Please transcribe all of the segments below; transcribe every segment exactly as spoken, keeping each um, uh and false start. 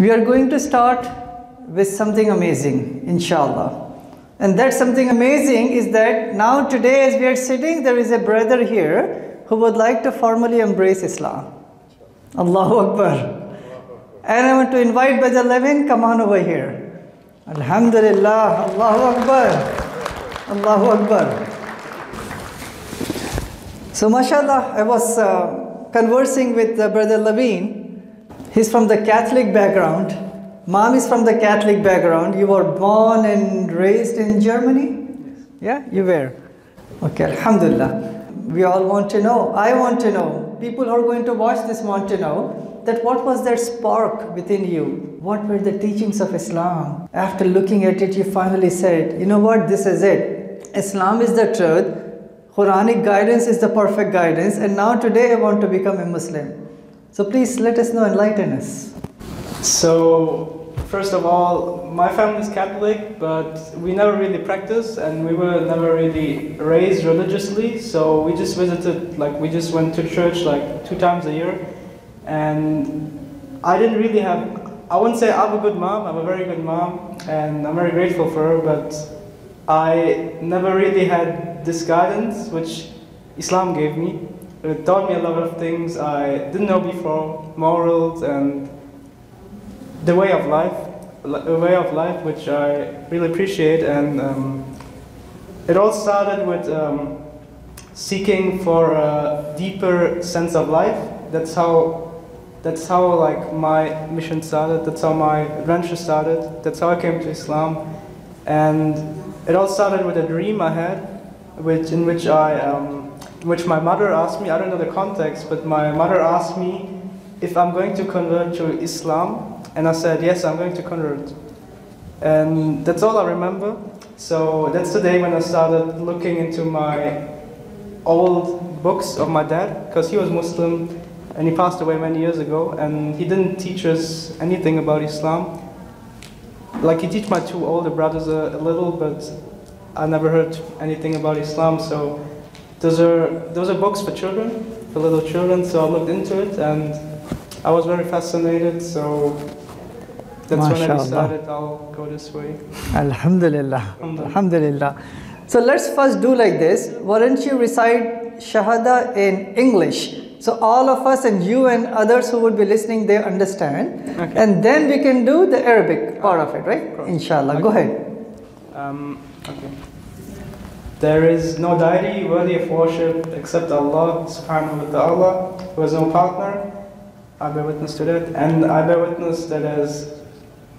We are going to start with something amazing, inshallah. And that something amazing is that now today as we are sitting, there is a brother here who would like to formally embrace Islam. Allahu Akbar. And I want to invite Brother Levin, come on over here. Alhamdulillah. Allahu Akbar. Allahu Akbar. So mashallah, I was uh, conversing with uh, Brother Levin. He's from the Catholic background. Mom is from the Catholic background. You were born and raised in Germany? Yes. Yeah, you were. Okay, alhamdulillah. We all want to know, I want to know, people who are going to watch this want to know that what was that spark within you? What were the teachings of Islam? After looking at it, you finally said, you know what, this is it. Islam is the truth. Quranic guidance is the perfect guidance. And now today I want to become a Muslim. So please let us know, enlighten us. So, first of all, my family is Catholic, but we never really practiced and we were never really raised religiously. So we just visited, like we just went to church like two times a year. And I didn't really have, I wouldn't say I have a good mom, I'm a very good mom and I'm very grateful for her, but I never really had this guidance which Islam gave me. It taught me a lot of things I didn't know before, morals and the way of life, a way of life which I really appreciate. And um, it all started with um, seeking for a deeper sense of life. That's how, that's how like my mission started. That's how my adventure started. That's how I came to Islam. And it all started with a dream I had, which in which I. Um, which my mother asked me, I don't know the context, but my mother asked me if I'm going to convert to Islam, and I said, yes, I'm going to convert. And that's all I remember. So that's the day when I started looking into my old books of my dad, because he was Muslim, and he passed away many years ago, and he didn't teach us anything about Islam. Like, he taught my two older brothers a, a little, but I never heard anything about Islam, so Those are, those are books for children, for little children, so I looked into it and I was very fascinated, so that's Mashallah. When I decided I'll go this way. Alhamdulillah. Alhamdulillah. Alhamdulillah. So let's first do like this. Why don't you recite Shahada in English? So all of us and you and others who would be listening, they understand. Okay. And then we can do the Arabic part of it, right? Of Inshallah. Okay. Go ahead. Um, okay. There is no deity worthy of worship except Allah subhanahu wa ta'ala, who has no partner. I bear witness to that. And I bear witness that as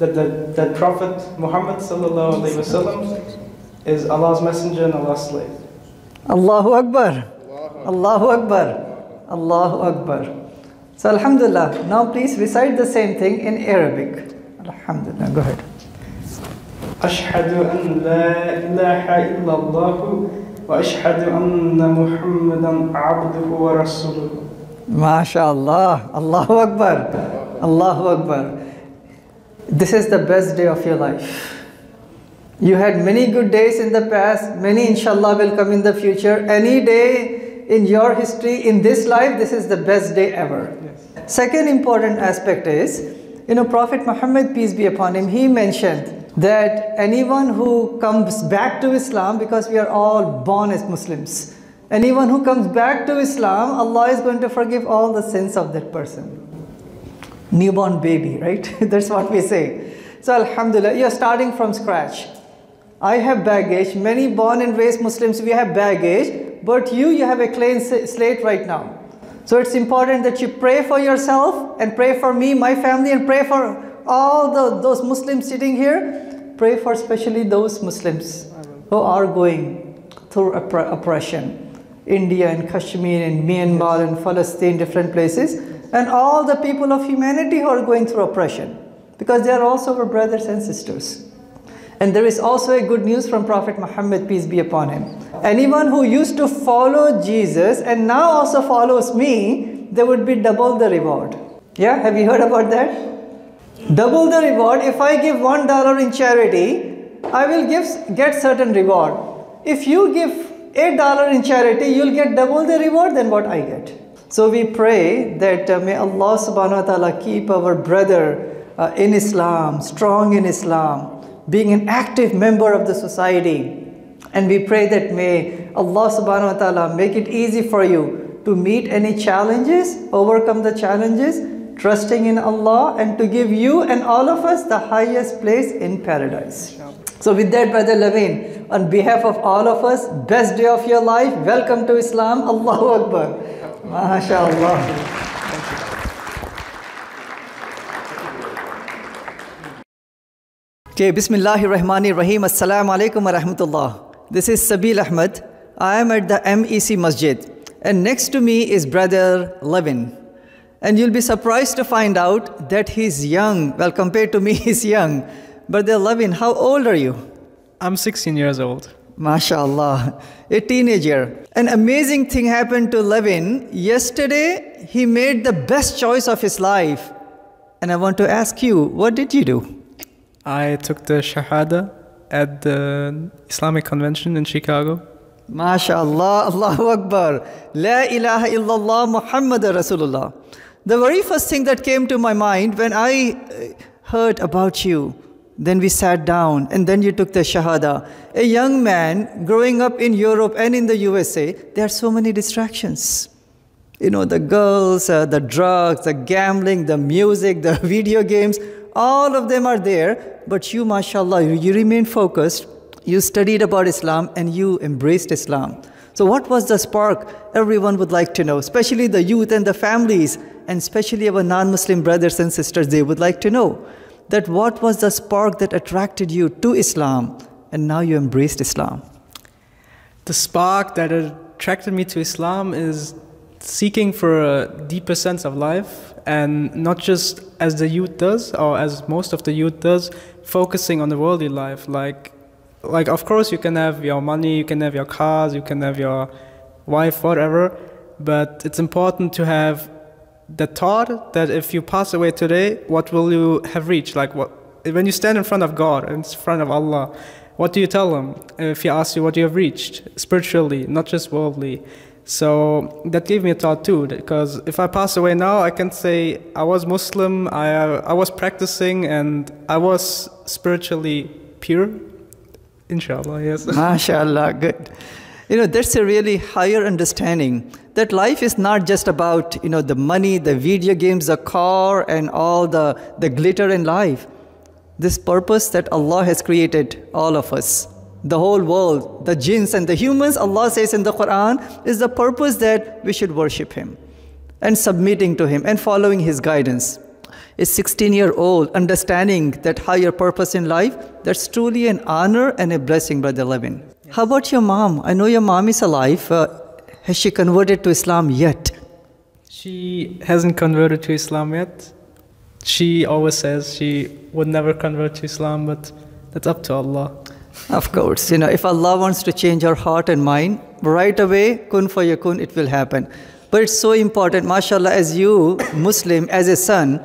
that the that Prophet Muhammad sallallahu alayhi wasallam is Allah's messenger and Allah's slave. Allahu Akbar. Allahu Akbar. Allahu Akbar. So alhamdulillah. Now please recite the same thing in Arabic. Alhamdulillah. Go ahead. أشهد أن لا إله إلا الله وأشهد أن محمدا عبده ورسوله. ما شاء الله. الله أكبر. الله أكبر. This is the best day of your life. You had many good days in the past. Many, inshallah, will come in the future. Any day in your history, in this life, this is the best day ever. Yes. Second important aspect is, you know, Prophet Muhammad, peace be upon him, he mentioned that anyone who comes back to Islam, because we are all born as Muslims, anyone who comes back to Islam, Allah is going to forgive all the sins of that person. Newborn baby, right? That's what we say. So alhamdulillah, you're starting from scratch. I have baggage, many born and raised Muslims, we have baggage, but you, you have a clean slate right now. So it's important that you pray for yourself and pray for me, my family, and pray for all the, those Muslims sitting here. Pray for especially those Muslims who are going through oppre oppression. India and Kashmir and Myanmar and Palestine, different places. And all the people of humanity who are going through oppression. Because they are also our brothers and sisters. And there is also a good news from Prophet Muhammad, peace be upon him. Anyone who used to follow Jesus and now also follows me, they would be double the reward. Yeah, have you heard about that? Double the reward. If I give one dollar in charity, I will give get certain reward. If you give eight dollar in charity, you'll get double the reward than what I get. So we pray that uh, may Allah subhanahu wa ta'ala keep our brother uh, in Islam, strong in Islam, being an active member of the society. And we pray that may Allah subhanahu wa ta'ala make it easy for you to meet any challenges, overcome the challenges, trusting in Allah, and to give you and all of us the highest place in paradise. So with that, Brother Laveen, on behalf of all of us, best day of your life. Welcome to Islam. Allahu Akbar. MashaAllah. Okay, Bismillahirrahmanirrahim. Assalamu alaikum wa rahmatullah. This is Sabeel Ahmed. I am at the M E C Masjid. And next to me is Brother Laveen. And you'll be surprised to find out that he's young. Well, compared to me, he's young. Brother Laveen, how old are you? I'm sixteen years old. MashaAllah, a teenager. An amazing thing happened to Laveen. Yesterday, he made the best choice of his life. And I want to ask you, what did you do? I took the Shahada at the Islamic Convention in Chicago. MashaAllah, Allahu Akbar. La ilaha illallah Muhammad Rasulullah. The very first thing that came to my mind when I heard about you, then we sat down and then you took the Shahada. A young man growing up in Europe and in the U S A, there are so many distractions. You know, the girls, uh, the drugs, the gambling, the music, the video games, all of them are there. But you, mashallah, you, you remain focused. You studied about Islam and you embraced Islam. So what was the spark? Everyone would like to know, especially the youth and the families, and especially our non-Muslim brothers and sisters, they would like to know that what was the spark that attracted you to Islam and now you embraced Islam? The spark that attracted me to Islam is seeking for a deeper sense of life, and not just as the youth does, or as most of the youth does, focusing on the worldly life. Like Like, of course, you can have your money, you can have your cars, you can have your wife, whatever. But it's important to have the thought that if you pass away today, what will you have reached? Like, what, when you stand in front of God, in front of Allah, what do you tell Him if He asks you what you have reached spiritually, not just worldly? So that gave me a thought too, because if I pass away now, I can say I was Muslim, I, I was practicing, and I was spiritually pure. Inshallah, yes. MashaAllah, good. You know, that's a really higher understanding that life is not just about, you know, the money, the video games, the car, and all the, the glitter in life. This purpose that Allah has created all of us, the whole world, the jinns and the humans, Allah says in the Quran, is the purpose that we should worship Him and submitting to Him and following His guidance. A sixteen-year-old understanding that higher purpose in life, that's truly an honor and a blessing, Brother Laveen. Yes. How about your mom? I know your mom is alive. Uh, has she converted to Islam yet? She hasn't converted to Islam yet. She always says she would never convert to Islam, but that's up to Allah. Of course. You know, if Allah wants to change her heart and mind, right away, kun fayakun, it will happen. But it's so important, mashallah, as you, Muslim, as a son,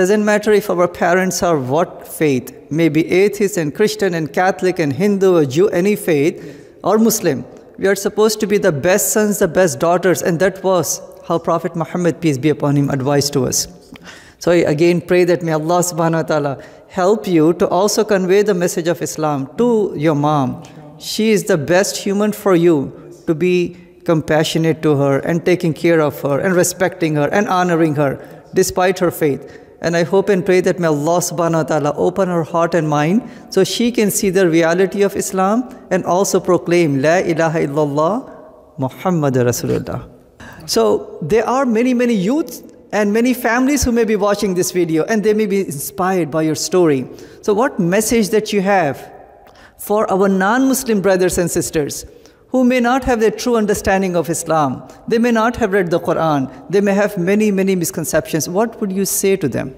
doesn't matter if our parents are what faith, maybe atheist and Christian and Catholic and Hindu or Jew, any faith, or Muslim. We are supposed to be the best sons, the best daughters, and that was how Prophet Muhammad, peace be upon him, advised to us. So I again pray that may Allah subhanahu wa ta'ala help you to also convey the message of Islam to your mom. She is the best human for you to be compassionate to her and taking care of her and respecting her and honoring her despite her faith. And I hope and pray that may Allah subhanahu wa ta'ala open her heart and mind so she can see the reality of Islam and also proclaim La ilaha illallah Muhammad Rasulullah. So there are many, many youths and many families who may be watching this video and they may be inspired by your story. So what message that you have for our non-Muslim brothers and sisters who may not have the true understanding of Islam? They may not have read the Quran. They may have many, many misconceptions. What would you say to them?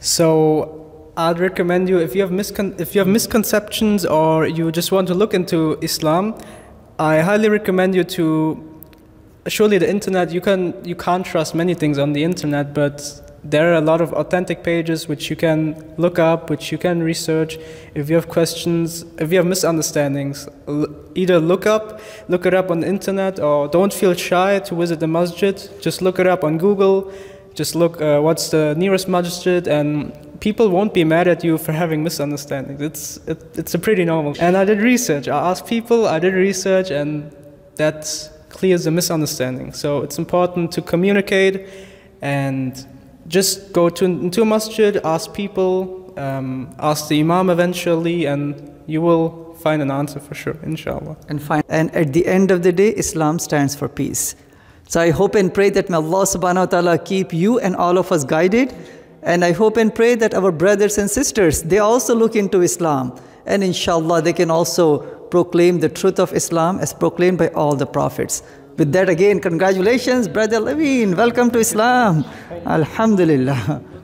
So I'd recommend you, if you have, miscon if you have misconceptions or you just want to look into Islam, I highly recommend you to, surely the internet, you, can, you can't trust many things on the internet, but there are a lot of authentic pages which you can look up, which you can research. If you have questions, if you have misunderstandings, either look up, look it up on the internet, or don't feel shy to visit the masjid. Just look it up on Google. Just look uh, what's the nearest masjid, and people won't be mad at you for having misunderstandings. It's, it, it's a pretty normal. And I did research. I asked people, I did research, and that clears the misunderstanding. So it's important to communicate and just go to, into a masjid, ask people, um, ask the imam eventually, and you will find an answer for sure, inshallah. And, find, and at the end of the day, Islam stands for peace. So I hope and pray that may Allah subhanahu wa ta'ala keep you and all of us guided. And I hope and pray that our brothers and sisters, they also look into Islam. And inshallah, they can also proclaim the truth of Islam as proclaimed by all the prophets. With that again, congratulations, Brother Levine. Welcome to Islam. Alhamdulillah.